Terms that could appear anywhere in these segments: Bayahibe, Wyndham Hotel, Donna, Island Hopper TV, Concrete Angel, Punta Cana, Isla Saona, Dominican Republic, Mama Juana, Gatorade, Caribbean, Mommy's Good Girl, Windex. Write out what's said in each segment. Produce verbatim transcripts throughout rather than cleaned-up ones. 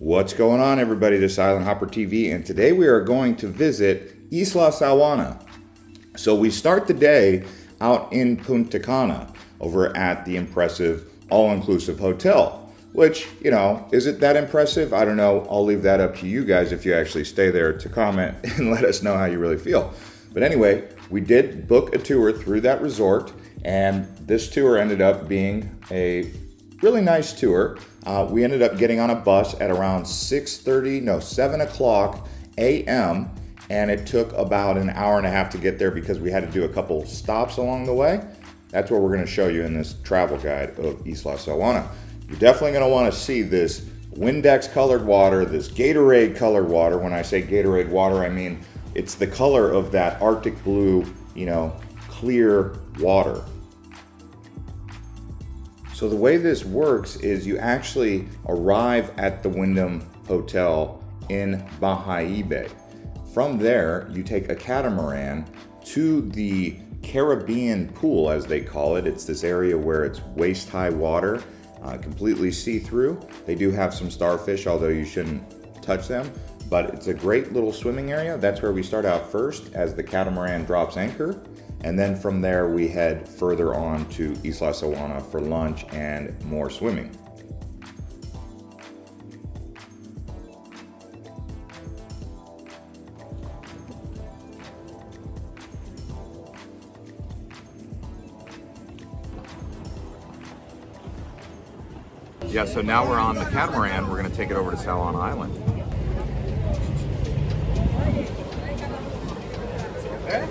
What's going on, everybody? This is Island Hopper T V, and today we are going to visit Isla Saona. So we start the day out in Punta Cana over at the impressive all-inclusive hotel, which, you know, is it that impressive? I don't know. I'll leave that up to you guys if you actually stay there to comment and let us know how you really feel. But anyway, we did book a tour through that resort, and this tour ended up being a really nice tour. Uh, we ended up getting on a bus at around six thirty, no, seven o'clock a m And it took about an hour and a half to get there because we had to do a couple stops along the way. That's what we're going to show you in this travel guide of Isla Saona. You're definitely going to want to see this Windex colored water, this Gatorade colored water. When I say Gatorade water, I mean it's the color of that Arctic blue, you know, clear water. So the way this works is you actually arrive at the Wyndham Hotel in Bayahibe. From there, you take a catamaran to the Caribbean pool, as they call it. It's this area where it's waist-high water, uh, completely see-through. They do have some starfish, although you shouldn't touch them, but it's a great little swimming area. That's where we start out first as the catamaran drops anchor. And then from there, we head further on to Isla Saona for lunch and more swimming. Yeah, so now we're on the catamaran. We're going to take it over to Saona Island. Okay.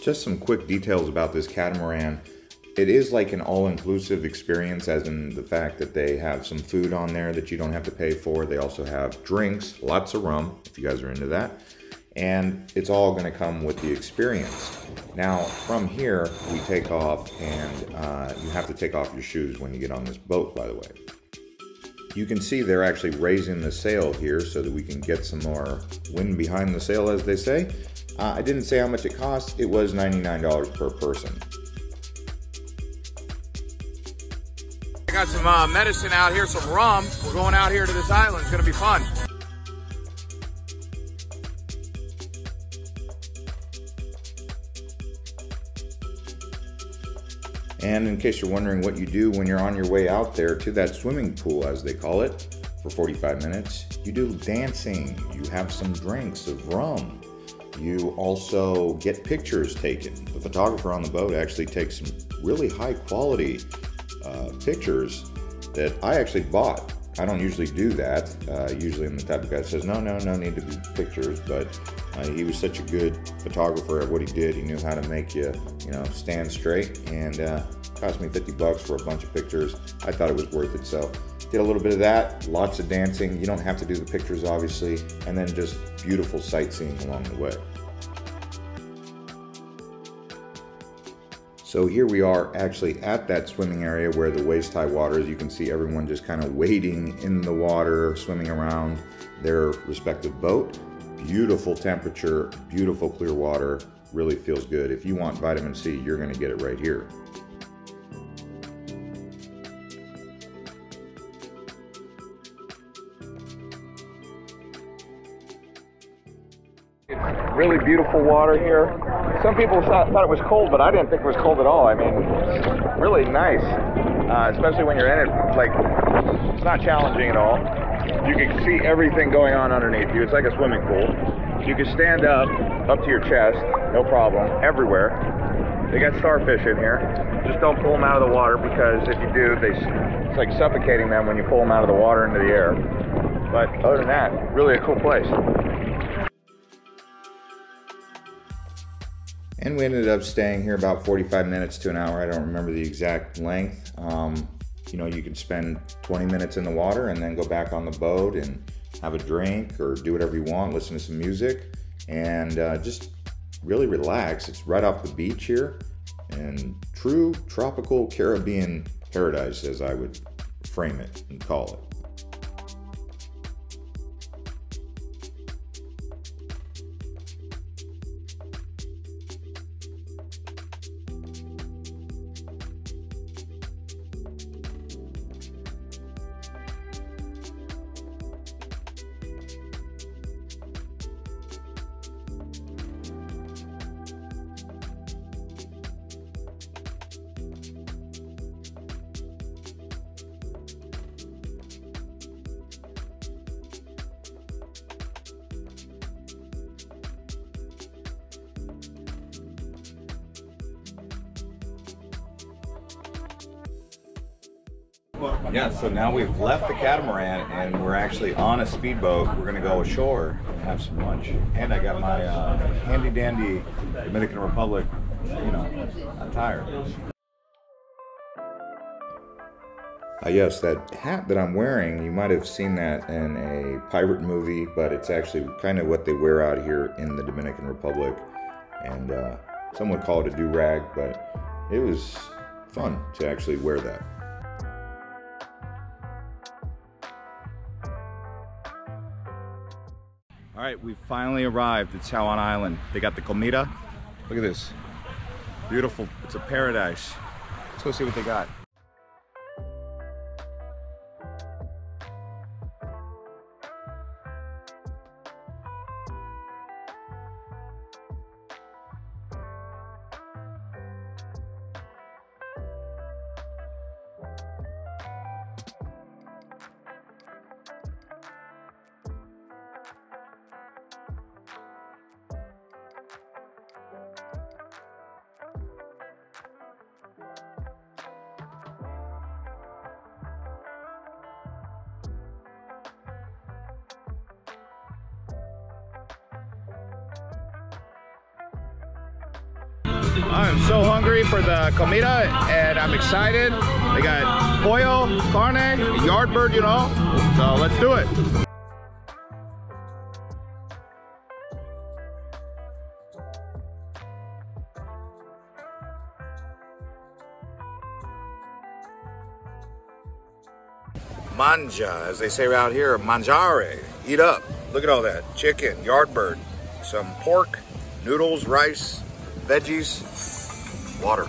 Just some quick details about this catamaran. It is like an all-inclusive experience, as in the fact that they have some food on there that you don't have to pay for. They also have drinks, lots of rum, if you guys are into that. And it's all gonna come with the experience. Now, from here, we take off, and uh, you have to take off your shoes when you get on this boat, by the way. You can see they're actually raising the sail here so that we can get some more wind behind the sail, as they say. Uh, I didn't say how much it cost. It was ninety-nine dollars per person. I got some uh, medicine out here, some rum. We're going out here to this island. It's going to be fun. And in case you're wondering what you do when you're on your way out there to that swimming pool, as they call it, for forty-five minutes, you do dancing. You have some drinks of rum. You also get pictures taken. The photographer on the boat actually takes some really high quality uh, pictures that I actually bought. I don't usually do that. Uh, usually I'm the type of guy that says, no, no, no need to be pictures, but uh, he was such a good photographer at what he did. He knew how to make you, you know, stand straight, and uh, cost me fifty bucks for a bunch of pictures. I thought it was worth it, so did a little bit of that, lots of dancing. You don't have to do the pictures, obviously, and then just beautiful sightseeing along the way. So here we are actually at that swimming area where the waist-high water is. You can see everyone just kind of wading in the water, swimming around their respective boat. Beautiful temperature, beautiful clear water, really feels good. If you want vitamin C, you're gonna get it right here. Really beautiful water here. Some people thought, thought it was cold, but I didn't think it was cold at all. I mean, really nice, uh, especially when you're in it. Like, it's not challenging at all. You can see everything going on underneath you. It's like a swimming pool. You can stand up, up to your chest, no problem, everywhere. They got starfish in here. Just don't pull them out of the water, because if you do, they, it's like suffocating them when you pull them out of the water into the air. But other than that, really a cool place. And we ended up staying here about forty-five minutes to an hour. I don't remember the exact length. Um, you know, you could spend twenty minutes in the water and then go back on the boat and have a drink or do whatever you want, listen to some music, and uh, just really relax. It's right off the beach here, and true tropical Caribbean paradise, as I would frame it and call it. Yeah, so now we've left the catamaran and we're actually on a speedboat. We're gonna go ashore and have some lunch. And I got my uh, handy dandy Dominican Republic, you know, attire. Uh, yes, that hat that I'm wearing, you might have seen that in a pirate movie, but it's actually kind of what they wear out here in the Dominican Republic. And uh, some would call it a do-rag, but it was fun to actually wear that. All right, we finally arrived at Saona Island. They got the comida. Look at this. Beautiful. It's a paradise. Let's go see what they got. I'm so hungry for the comida and I'm excited. They got pollo, carne, yard bird, you know, so let's do it. Manja, as they say around here, manjare, eat up. Look at all that, chicken, yard bird, some pork, noodles, rice, veggies, water.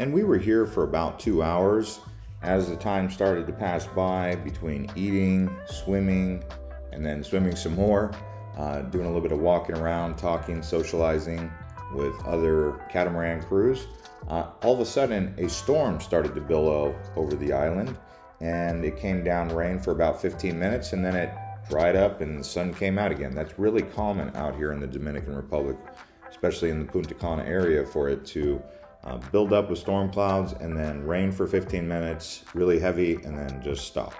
And we were here for about two hours. As the time started to pass by between eating, swimming, and then swimming some more, uh, doing a little bit of walking around, talking, socializing with other catamaran crews, Uh, all of a sudden, a storm started to billow over the island, and it came down rain for about fifteen minutes, and then it dried up and the sun came out again. That's really common out here in the Dominican Republic, especially in the Punta Cana area, for it to uh, build up with storm clouds and then rain for fifteen minutes, really heavy, and then just stop.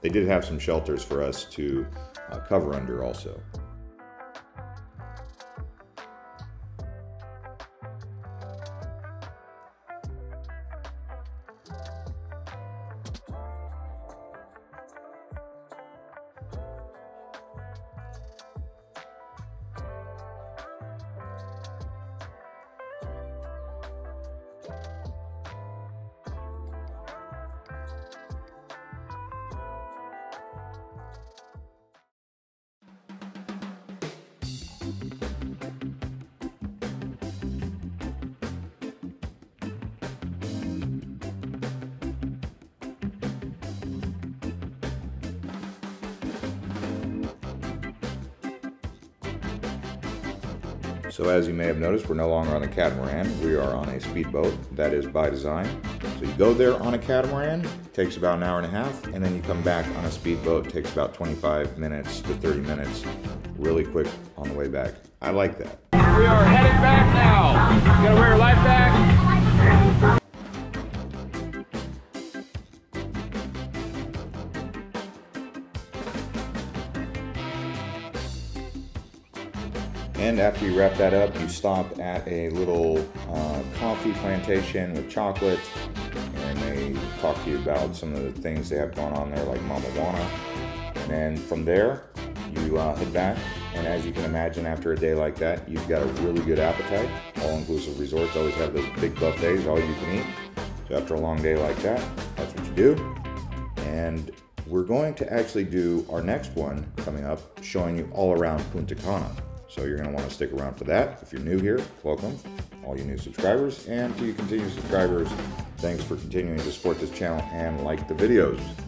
They did have some shelters for us to uh, cover under also. So as you may have noticed, we're no longer on a catamaran, we are on a speedboat. That is by design. So you go there on a catamaran, takes about an hour and a half, and then you come back on a speedboat, takes about twenty-five minutes to thirty minutes, really quick on the way back. I like that. We are headed back now. You gotta wear a life bag. And after you wrap that up, you stop at a little uh, coffee plantation with chocolate, and they talk to you about some of the things they have going on there, like Mama Juana. And then from there, you uh, head back, and as you can imagine, after a day like that, you've got a really good appetite. All-inclusive resorts always have those big buffets, all you can eat. So after a long day like that, that's what you do. And we're going to actually do our next one coming up, showing you all around Punta Cana. So you're going to want to stick around for that. If you're new here, welcome, all you new subscribers, and to you continued subscribers, thanks for continuing to support this channel and like the videos.